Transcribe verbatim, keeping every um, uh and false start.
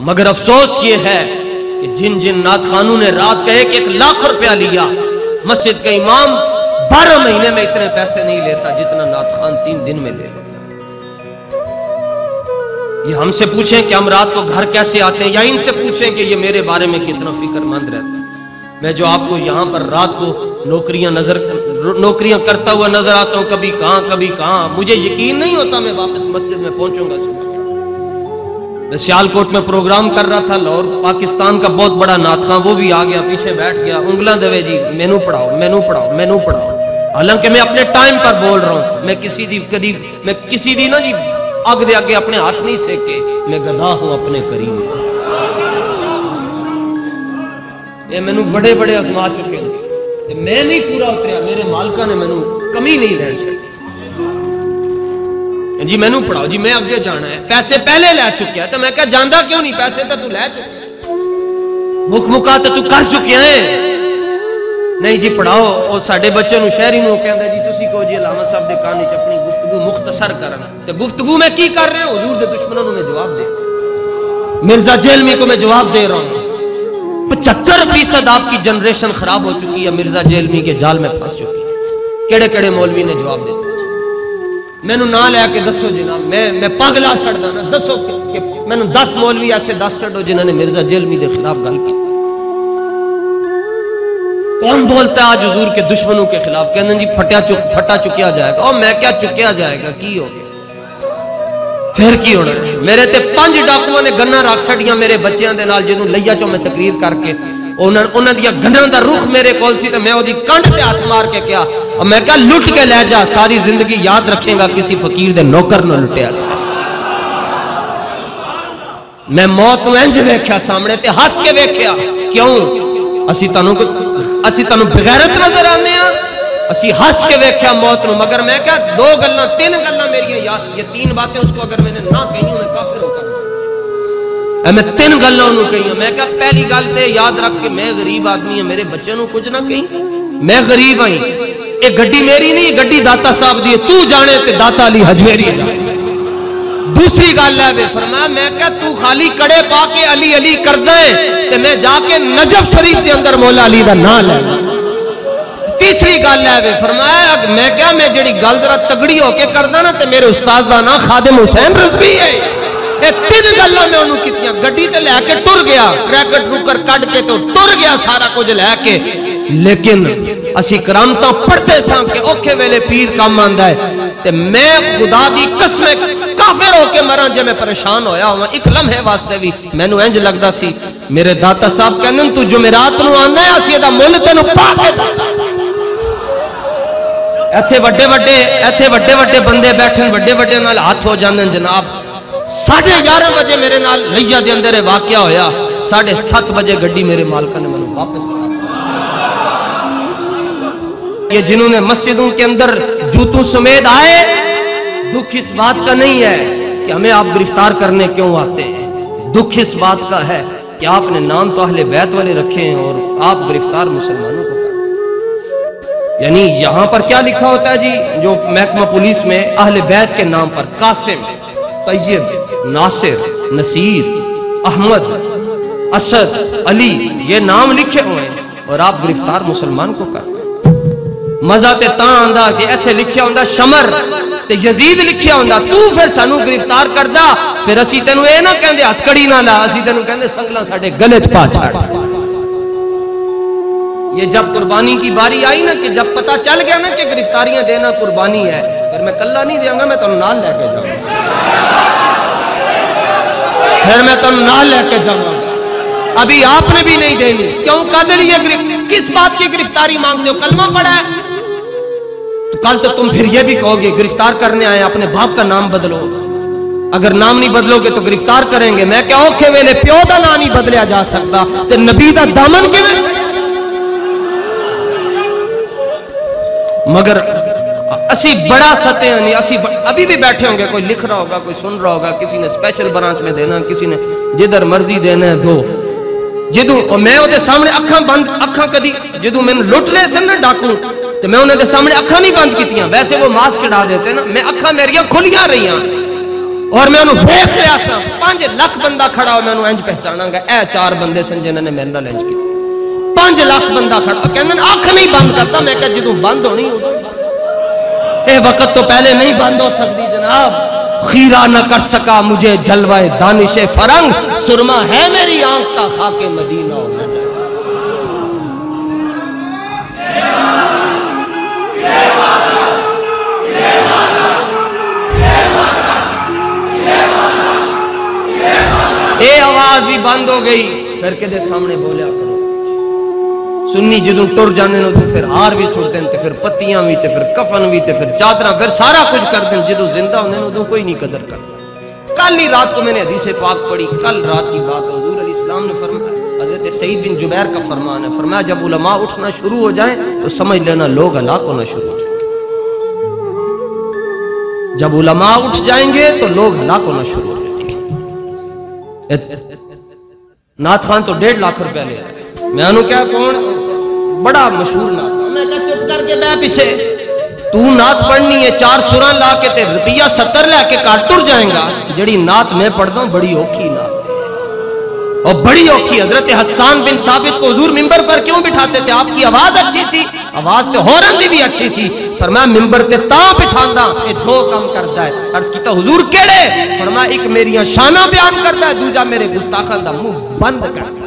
मगर अफसोस ये है कि जिन जिन नात खानों ने रात का एक एक लाख रुपया लिया, मस्जिद का इमाम बारह महीने में इतने पैसे नहीं लेता जितना नात खान तीन दिन में ले लेता। ये हमसे पूछें कि हम रात को घर कैसे आते हैं, या इनसे पूछें कि ये मेरे बारे में कितना फिक्रमंद रहता है। मैं जो आपको यहां पर रात को नौकरियां नजर नौकरियां करता हुआ नजर आता हूं, कभी कहां कभी कहां, मुझे यकीन नहीं होता मैं वापस मस्जिद में पहुंचूंगा। मैं सियालकोट में प्रोग्राम कर रहा था, लाहौर पाकिस्तान का बहुत बड़ा नात खान, वो भी आ गया, पीछे बैठ गया, उंगला देवे जी मेनू पढ़ाओ मेनू पढ़ाओ मेनू पढ़ाओ। हालांकि मैं अपने टाइम पर बोल रहा हूं, मैं किसी दी करीब मैं किसी दी ना जी अग दे आगे अपने हाथ नहीं सेके, मैं गधा हूं अपने करीब। ये मैनू बड़े बड़े आजमा चुके हैं, मैं नहीं पूरा उतरिया, मेरे मालका ने मैनू कमी नहीं लैन छड्डी। जी मैनू पढ़ाओ जी, मैं अगे जाना है, पैसे पहले लै चुकिया, तो मैं क्या जांदा क्यों नहीं, पैसे तो तू लै चुकिया, मुख मुका तो तू कर चुकिया है। नहीं जी पढ़ाओ, और साडे बच्चे नू शहरी नू कहंदा जी तुसी कहो जी अलामा साहब दे कान विच अपनी गुफ्तगू मुख्तसर करन, ते गुफ्तगू मैं की कर रहा हूं, हुजूर दे दुश्मनों नू मैं जवाब दे रहा, मिर्जा जेलमी को मैं जवाब दे रहा हूं। पचहत्तर फीसद आपकी जनरेशन खराब हो चुकी है, मिर्जा जेलमी के जाल में फंस चुकी है। केड़े केड़े मौलवी ने जवाब दे दिया, मैनू ना लैके दसो जनाब, मैं मैं पागला छड़दा ना, दसो मैनू दस मौलवी ऐसे दस छड़ो जिन्होंने मिर्जा जेलमी के खिलाफ गल की। कौन बोलता है आज हुजूर के दुश्मनों के खिलाफ, कहने जी फटा चुक फटा चुकिया जाएगा, और मैं क्या चुकिया जाएगा की हो फिर की होना। मेरे ते पांच डाकुओं ने गन्ना रख छड़िया मेरे बच्चों के नाल, जिदों लइया चो मैं तकरीर करके उन्होंने दिया गन्ना दा रुख मेरे कोल सी, ते मैं ओदी कंड ते हाथ मार के क्या, और मैं क्या लुट के लै जा, सारी जिंदगी याद रखेगा किसी फकीर दे नौकर ने लुटिया सी। मैं मौत नूं इंज वेख्या सामने, ते हस के वेख्या, क्यों असी तनु असी तनु बगैरत नजर आने, असी हंस के वेख्या मौत नूं, मगर मैं क्या दो गल्लां तीन गल्लां मेरी याद, ये तीन बातें उसको अगर मैंने ना कही मैं काफिर होकर, मैं तीन गल्लां उन्होंने कही। मैं क्या पहली गल ते याद रख के मैं गरीब आदमी है, मेरे बच्चे नूं कुछ ना कही, मैं गरीब आई, ये गड्डी मेरी नहीं, गड्डी दाता साहब दी, तू जाने ते दाता अली हजमेरी। दूसरी गल है वे फरमाया, मैं क्या तू खाली कड़े पा के अली अली करदा है, ते मैं जाके नजफ शरीफ के अंदर मौला अली दा नाम लैना। तीसरी गल है वे फरमाया, मैं क्या मैं जी गल जरा तगड़ी होके करदा ना, ते मेरे उस्ताद का नाम खादिम हुसैन रिज़वी है। ये तीन गल्लां मैं उन्होंने कीतियां, गड्डी ते लैके टुर गया, क्रैकेट रूकर कट के तो टुर गया सारा कुछ लैके, लेकिन असी करामतां पढ़ते सां के औखे वेले पीर काम आंदा है, ते मैं खुदा दी कसम काफिर होके मरां जे मैं परेशान होया होवां इक लम्हे वास्ते भी। मैनूं इंज लगदा सी मेरे दाता साहब कहंदे तू जुमेरात नूं आंदा है, असी इहदा मुल तैनूं पा के दस्सां। इतने वड्डे वड्डे इतने वड्डे वड्डे बंदे बैठे, वड्डे वड्डे नाल हाथ हो जाते जनाब। साढ़े ग्यारह बजे मेरे नाल लइया दे अंदर वाकया होया, साढ़े सत्त बजे गड्डी मेरे मालका ने मैनूं वापस कर। ये जिन्होंने मस्जिदों के अंदर जूतों समेत आए, दुख इस बात का नहीं है कि हमें आप गिरफ्तार करने क्यों आते हैं, दुख इस बात का है कि आपने नाम तो अहले बैत वाले रखे हैं और आप गिरफ्तार मुसलमानों को। यानी यहां पर क्या लिखा होता है जी, जो महकमा पुलिस में अहले बैत के नाम पर कासिम, तैयब, नासिर, नसीर, अहमद, असद, अली, ये नाम लिखे हुए हैं और आप गिरफ्तार मुसलमान को कर। मजा ते तां आंदा कि इत्थे लिखा हुंदा शमर ते यजीद लिखा हुंदा, तू फिर सानू गिरफ्तार करदा, फिर असी तैनू ये ना कहंदे हथकड़ी ना ला, असी तैनू कहंदे संगलां साडे गले च पा छड़। ये जब कुर्बानी की बारी आई ना, कि जब पता चल गया ना कि गिरफ्तारियां देना कुर्बानी है, फिर मैं कल्ला नहीं देंगा, मैं तुम नाल लेके जाऊंगा, फिर मैं तुम नाल लेके जाऊंगा। अभी आपने भी नहीं देनी, क्यों कादर ये किस बात की गिरफ्तारी मांगते हो, कलमा पड़ा है तो कल तो तुम फिर ये भी कहोगे गिरफ्तार करने आए, अपने बाप का नाम बदलो, अगर नाम नहीं बदलोगे तो गिरफ्तार करेंगे। मैं क्या औखे वेले प्यो का नाम नहीं बदलिया जा सकता, तो नबी का दामन किवें। मगर असी बड़ा सते नहीं, असी अभी भी बैठे होंगे, कोई लिख रहा होगा, कोई सुन रहा होगा, किसी ने स्पेशल ब्रांच में देना, किसी ने जिधर मर्जी देना है दो, जिदू मैं उहदे सामने अखा बंद अखा कदी जिदू मैंने लुट ले सन ना डाकू, तो मैं उन्होंने सामने अखा नहीं बंद कीतियां, वैसे वो मास्क चढ़ा देते ना, मैं अखा मेरिया खुलिया रही, और मैं उन्होंने वेख रहा सा पांच लाख बंदा खड़ा हो मैं उन्होंने इंज पहचानांगा ए चार बंदे सन जिन्होंने मेरे नाल इंज किया पांच लाख बंदा खड़ा कहंदे ने आंख नहीं बंद करता मैं कहा जदों बंद होनी उदों ए वक्त तो पहले नहीं बंद हो सकती जनाब। खीरा न कर सका मुझे जलवाए दानिश फरंग सुरमा है मेरी आंख ता खाके मदीना होना चाहिए। ये आवाज भी बंद हो गई फिर किसी सामने बोलिया करो सुन्नी जो टुर जाने तो फिर हार भी सुट दें फिर पत्तियां भी फिर कफन भी फिर चादर फिर सारा कुछ कर दें जो जिंदा होने उदो कोई नहीं कदर करता। कल ही रात को मैंने हदीस पाक पढ़ी, कल रात की बात है, हुजूर अलैहि सलाम ने फरमाया हजरत सईद बिन जुबैर का फरमान है, फरमाया जब उलमा उठना शुरू हो जाए तो समझ लेना लोग हलाक होना शुरू हो जाएंगे। जब उलमा उठ जाएंगे तो लोग हलाक होना शुरू हो जाएंगे। नाथ खान तो डेढ़ लाख रुपया ले रहा है, मैं क्या कौन बड़ा मशहूर नाथ खान, मैं कहा चुप करके मैं पीछे तू नाथ पढ़नी है चार सुरा ला के ते रुपया सत्तर लाके काट तुर जाएगा। जड़ी नाथ मैं पढ़ता हूं बड़ी औखी नाथ और बड़ी औखी। हजरत हसन बिन साबित को हुजूर मिंबर पर क्यों बिठाते थे? आपकी आवाज अच्छी थी, आवाज तो हौरन की भी अच्छी सी, फरमाया मिंबर ते ता बिठांदा ए दो काम करता है। अर्ज किया हुजूर केड़े? फरमाया एक मेरिया शाना बयान करता है, दूजा मेरे गुस्ताखां दा मुंह बंद करता है।